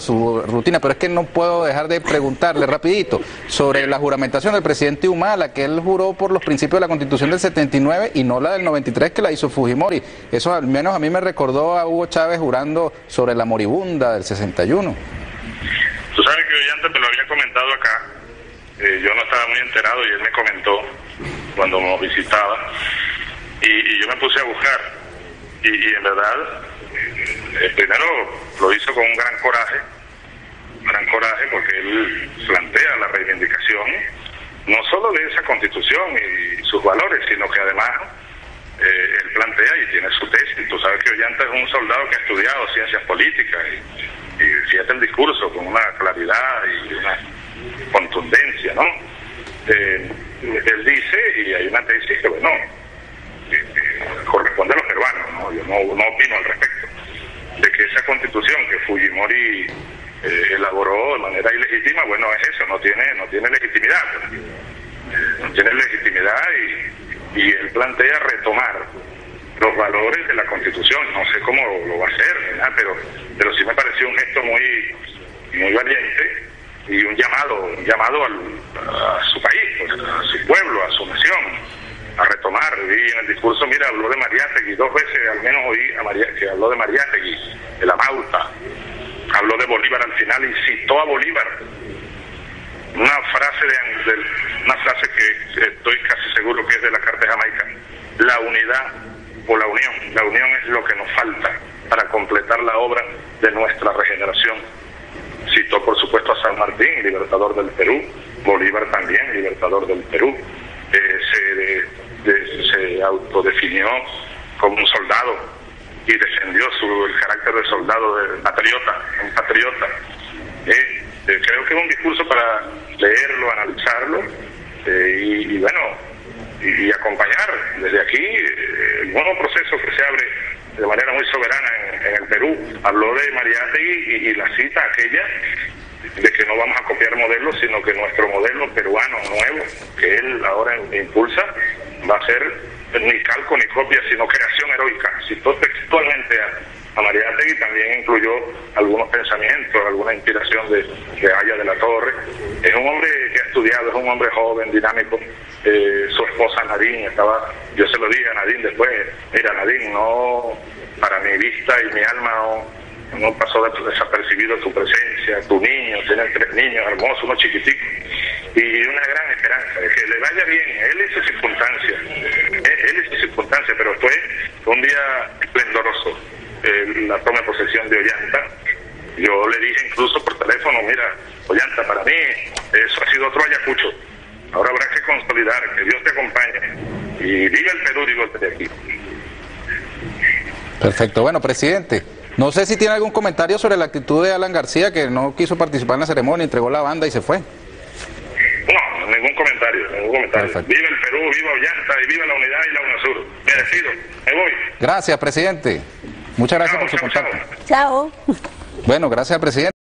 Su rutina, pero es que no puedo dejar de preguntarle rapidito sobre la juramentación del presidente Humala, que él juró por los principios de la Constitución del 79 y no la del 93 que la hizo Fujimori. Eso al menos a mí me recordó a Hugo Chávez jurando sobre la moribunda del 61. Tú sabes que yo antes te lo había comentado acá, yo no estaba muy enterado y él me comentó cuando nos visitaba y yo me puse a buscar y en verdad primero lo hizo con un gran coraje porque él plantea la reivindicación no solo de esa constitución y sus valores, sino que además él plantea y tiene su tesis. Tú sabes que Ollanta es un soldado que ha estudiado ciencias políticas y fíjate el discurso con una claridad y una contundencia, ¿no? Él dice, y hay una tesis que bueno, corresponde a los peruanos, ¿no? Yo no opino al respecto, de que esa constitución que Fujimori elaboró de manera ilegítima, bueno, es eso, no tiene legitimidad. No tiene legitimidad y él plantea retomar los valores de la constitución. No sé cómo lo va a hacer, ¿verdad? Pero sí me pareció un gesto muy valiente y un llamado a su país, pues, a su pueblo, a su nación, a retomar. Y en el discurso, mira, habló de Mariátegui, dos veces al menos oí a que habló de Mariátegui, de la Mauta, habló de Bolívar al final y citó a Bolívar. Una frase que estoy casi seguro que es de la Carta de Jamaica: la unidad o la unión. La unión es lo que nos falta para completar la obra de nuestra regeneración. Citó por supuesto a San Martín, libertador del Perú, Bolívar también, libertador del Perú. Se autodefinió como un soldado y defendió el carácter de soldado, de patriota, un patriota. Creo que es un discurso para leerlo, analizarlo y bueno, y acompañar desde aquí el nuevo proceso que se abre de manera muy soberana en el Perú. Habló de Mariátegui y la cita aquella de que no vamos a copiar modelos, sino que nuestro modelo peruano nuevo, que él ahora impulsa, va a ser ni calco ni copia, sino creación heroica. Citó textualmente a Mariátegui, también incluyó algunos pensamientos, alguna inspiración de Haya de la Torre. Es un hombre que ha estudiado, es un hombre joven, dinámico. Su esposa Nadine estaba, yo se lo dije a Nadine después, mira Nadine, no, para mi vista y mi alma no pasó desapercibido tu presencia, tu niño, tienen 3 niños hermosos, uno chiquitico, y una gran esperanza de que le vaya bien. Él es circunstancia, pero fue un día esplendoroso la toma de posesión de Ollanta. Yo le dije incluso por teléfono, mira Ollanta, para mí eso ha sido otro Ayacucho, ahora habrá que consolidar, que Dios te acompañe y viva el Perú, digo desde aquí. Perfecto, bueno presidente, no sé si tiene algún comentario sobre la actitud de Alan García, que no quiso participar en la ceremonia, entregó la banda y se fue. No, ningún comentario. Perfecto. Viva el Perú, viva Ollanta y viva la unidad y la Unasur. Me decido, me voy. Gracias, presidente. Muchas gracias por su contacto. Chao. Bueno, gracias, presidente.